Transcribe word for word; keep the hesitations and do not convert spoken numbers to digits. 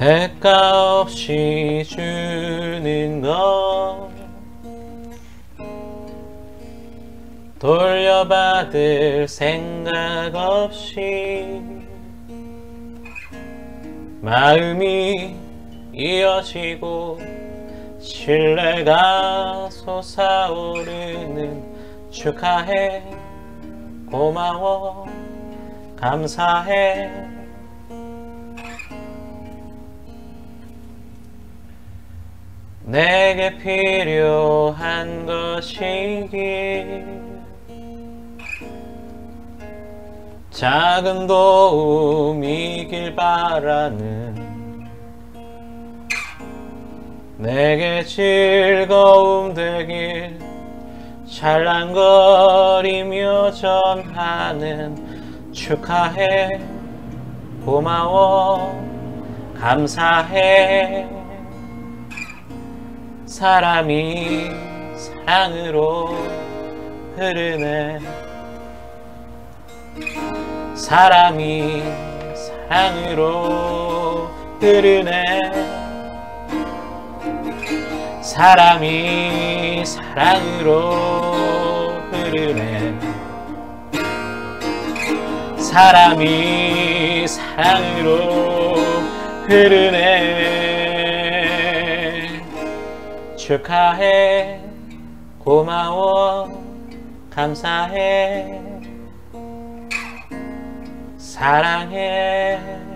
대가 없이 주는 것 돌려받을 생각 없이 마음이 이어지고 신뢰가 솟아오르는 축하해 고마워 감사해 내게 필요한 것이길 작은 도움이길 바라는 내게 즐거움 되길 찰랑거리며 전하는 축하해 고마워 감사해 사람이 사랑으로 흐르네 사람이 사랑으로 흐르네 사람이 사랑으로 흐르네 사람이 사랑으로 흐르네 축하해 고마워 감사해 사랑해